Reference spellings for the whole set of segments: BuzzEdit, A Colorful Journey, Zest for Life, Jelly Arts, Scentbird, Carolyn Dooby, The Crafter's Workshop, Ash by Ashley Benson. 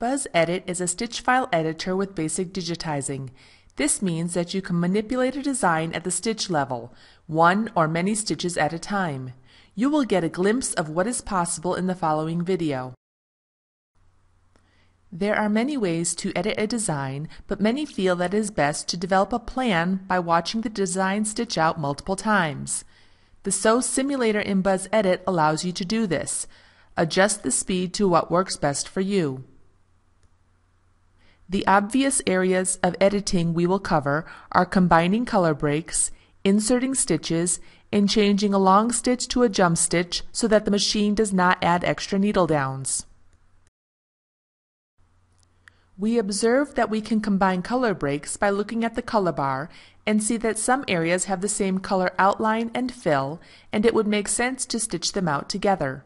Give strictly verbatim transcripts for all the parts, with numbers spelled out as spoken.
BuzzEdit is a stitch file editor with basic digitizing. This means that you can manipulate a design at the stitch level, one or many stitches at a time. You will get a glimpse of what is possible in the following video. There are many ways to edit a design, but many feel that it is best to develop a plan by watching the design stitch out multiple times. The Sew Simulator in BuzzEdit allows you to do this. Adjust the speed to what works best for you. The obvious areas of editing we will cover are combining color breaks, inserting stitches, and changing a long stitch to a jump stitch so that the machine does not add extra needle downs. We observed that we can combine color breaks by looking at the color bar and see that some areas have the same color outline and fill, and it would make sense to stitch them out together.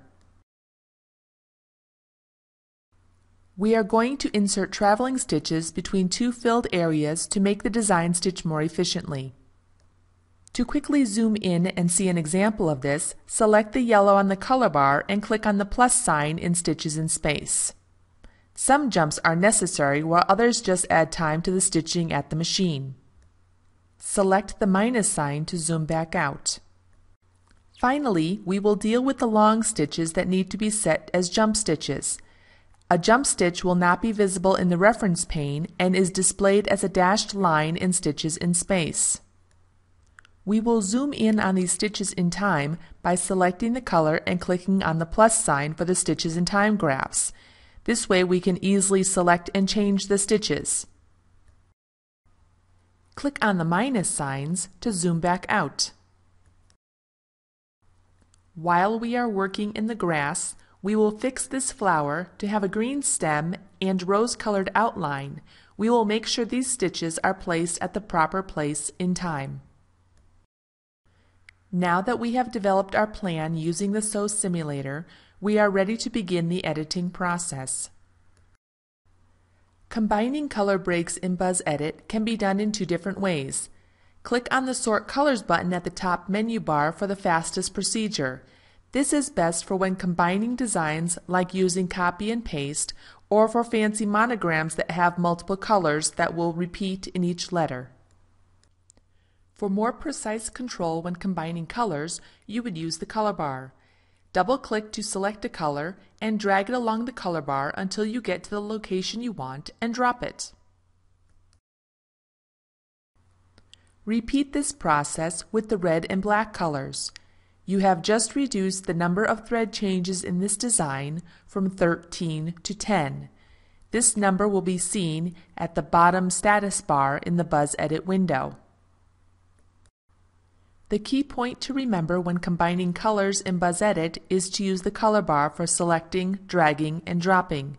We are going to insert traveling stitches between two filled areas to make the design stitch more efficiently. To quickly zoom in and see an example of this, select the yellow on the color bar and click on the plus sign in Stitches in Space. Some jumps are necessary while others just add time to the stitching at the machine. Select the minus sign to zoom back out. Finally, we will deal with the long stitches that need to be set as jump stitches. A jump stitch will not be visible in the reference pane and is displayed as a dashed line in Stitches in Space. We will zoom in on these stitches in time by selecting the color and clicking on the plus sign for the stitches in time graphs. This way we can easily select and change the stitches. Click on the minus signs to zoom back out. While we are working in the grass, we will fix this flower to have a green stem and rose-colored outline. We will make sure these stitches are placed at the proper place in time. Now that we have developed our plan using the Sew Simulator, we are ready to begin the editing process. Combining color breaks in BuzzEdit can be done in two different ways. Click on the Sort Colors button at the top menu bar for the fastest procedure. This is best for when combining designs, like using copy and paste, or for fancy monograms that have multiple colors that will repeat in each letter. For more precise control when combining colors, you would use the color bar. Double-click to select a color and drag it along the color bar until you get to the location you want and drop it. Repeat this process with the red and black colors. You have just reduced the number of thread changes in this design from thirteen to ten. This number will be seen at the bottom status bar in the BuzzEdit window. The key point to remember when combining colors in BuzzEdit is to use the color bar for selecting, dragging, and dropping.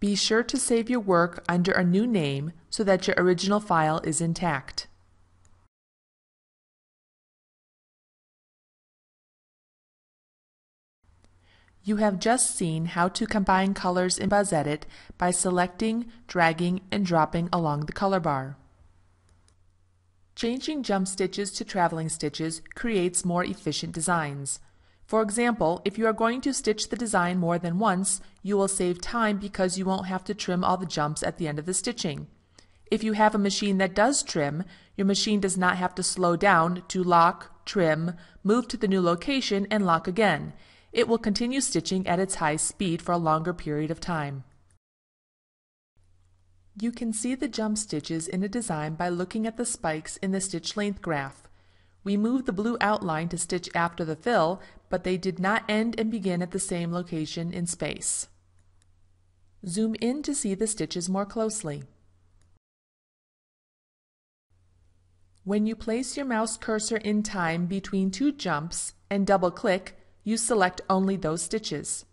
Be sure to save your work under a new name so that your original file is intact. You have just seen how to combine colors in BuzzEdit by selecting, dragging, and dropping along the color bar. Changing jump stitches to traveling stitches creates more efficient designs. For example, if you are going to stitch the design more than once, you will save time because you won't have to trim all the jumps at the end of the stitching. If you have a machine that does trim, your machine does not have to slow down to lock, trim, move to the new location, and lock again. It will continue stitching at its high speed for a longer period of time. You can see the jump stitches in a design by looking at the spikes in the stitch length graph. We moved the blue outline to stitch after the fill, but they did not end and begin at the same location in space. Zoom in to see the stitches more closely. When you place your mouse cursor in time between two jumps and double-click, you select only those stitches.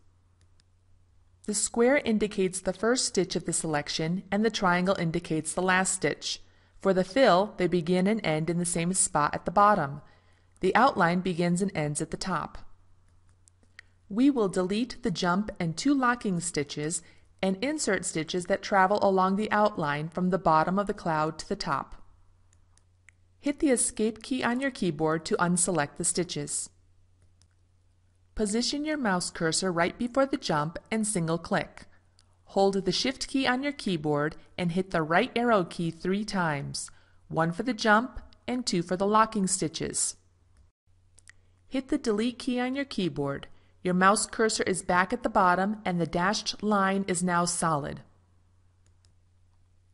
The square indicates the first stitch of the selection, and the triangle indicates the last stitch. For the fill, they begin and end in the same spot at the bottom. The outline begins and ends at the top. We will delete the jump and two locking stitches and insert stitches that travel along the outline from the bottom of the cloud to the top. Hit the Escape key on your keyboard to unselect the stitches. Position your mouse cursor right before the jump and single click. Hold the Shift key on your keyboard and hit the right arrow key three times, one for the jump and two for the locking stitches. Hit the Delete key on your keyboard. Your mouse cursor is back at the bottom and the dashed line is now solid.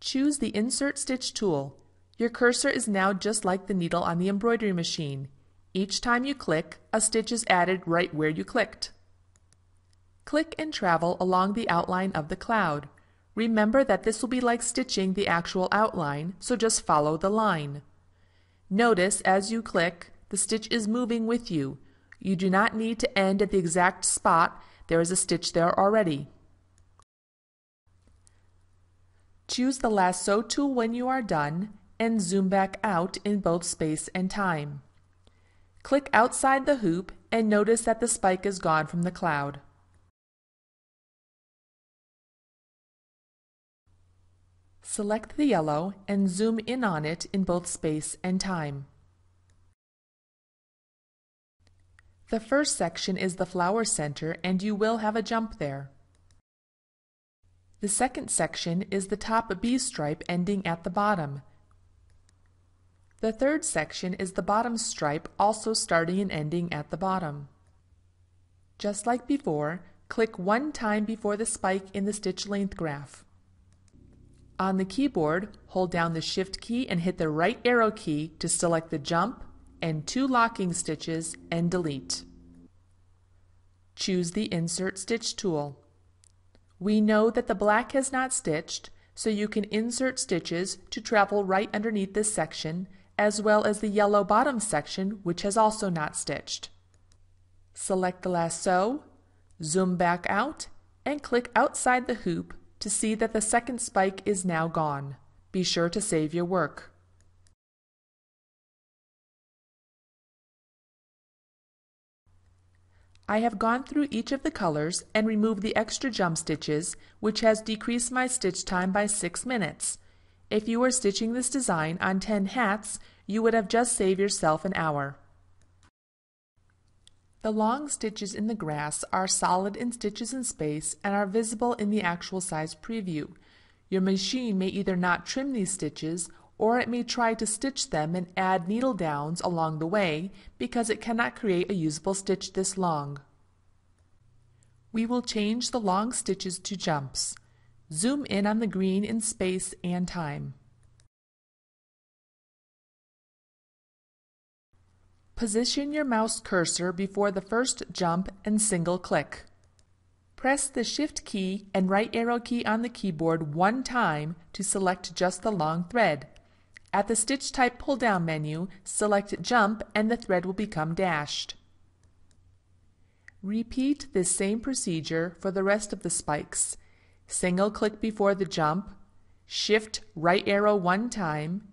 Choose the Insert Stitch tool. Your cursor is now just like the needle on the embroidery machine. Each time you click, a stitch is added right where you clicked. Click and travel along the outline of the cloud. Remember that this will be like stitching the actual outline, so just follow the line. Notice as you click, the stitch is moving with you. You do not need to end at the exact spot. There is a stitch there already. Choose the lasso tool when you are done and zoom back out in both space and time. Click outside the hoop and notice that the spike is gone from the cloud. Select the yellow and zoom in on it in both space and time. The first section is the flower center, and you will have a jump there. The second section is the top B stripe ending at the bottom. The third section is the bottom stripe, also starting and ending at the bottom. Just like before, click one time before the spike in the stitch length graph. On the keyboard, hold down the Shift key and hit the right arrow key to select the jump and two locking stitches and delete. Choose the Insert Stitch tool. We know that the black has not stitched, so you can insert stitches to travel right underneath this section, as well as the yellow bottom section, which has also not stitched. Select the lasso, zoom back out, and click outside the hoop to see that the second spike is now gone. Be sure to save your work. I have gone through each of the colors and removed the extra jump stitches, which has decreased my stitch time by six minutes. If you were stitching this design on ten hats, you would have just saved yourself an hour. The long stitches in the grass are solid in stitches in space and are visible in the actual size preview. Your machine may either not trim these stitches, or it may try to stitch them and add needle downs along the way because it cannot create a usable stitch this long. We will change the long stitches to jumps. Zoom in on the green in space and time. Position your mouse cursor before the first jump and single click. Press the Shift key and right arrow key on the keyboard one time to select just the long thread. At the Stitch Type pull-down menu, select Jump and the thread will become dashed. Repeat this same procedure for the rest of the spikes. Single click before the jump, Shift right arrow one time,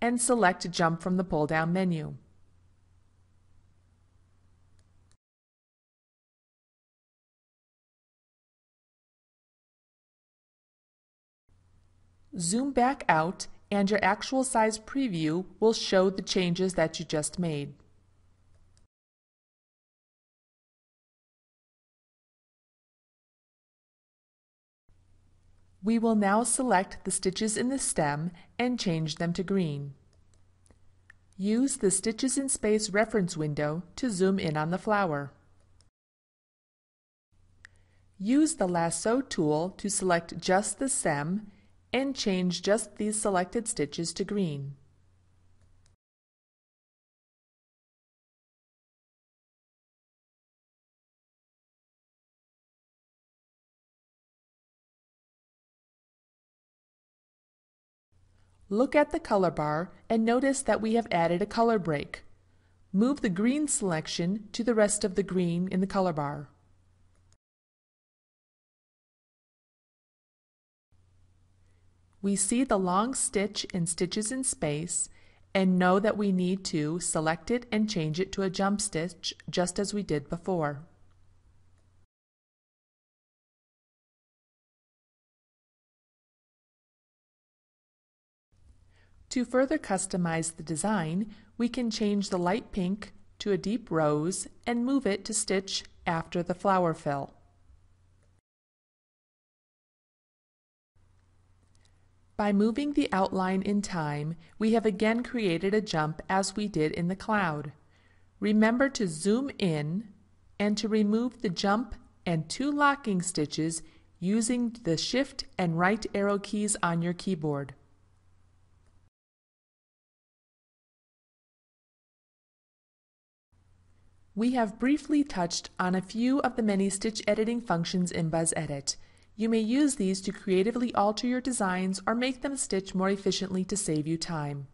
and select Jump from the pull-down menu. Zoom back out and your actual size preview will show the changes that you just made. We will now select the stitches in the stem and change them to green. Use the Stitches in Space reference window to zoom in on the flower. Use the lasso tool to select just the stem and change just these selected stitches to green. Look at the color bar and notice that we have added a color break. Move the green selection to the rest of the green in the color bar. We see the long stitch in Stitches in Space and know that we need to select it and change it to a jump stitch just as we did before. To further customize the design, we can change the light pink to a deep rose and move it to stitch after the flower fill. By moving the outline in time, we have again created a jump as we did in the cloud. Remember to zoom in and to remove the jump and two locking stitches using the shift and right arrow keys on your keyboard. We have briefly touched on a few of the many stitch editing functions in BuzzEdit. You may use these to creatively alter your designs or make them stitch more efficiently to save you time.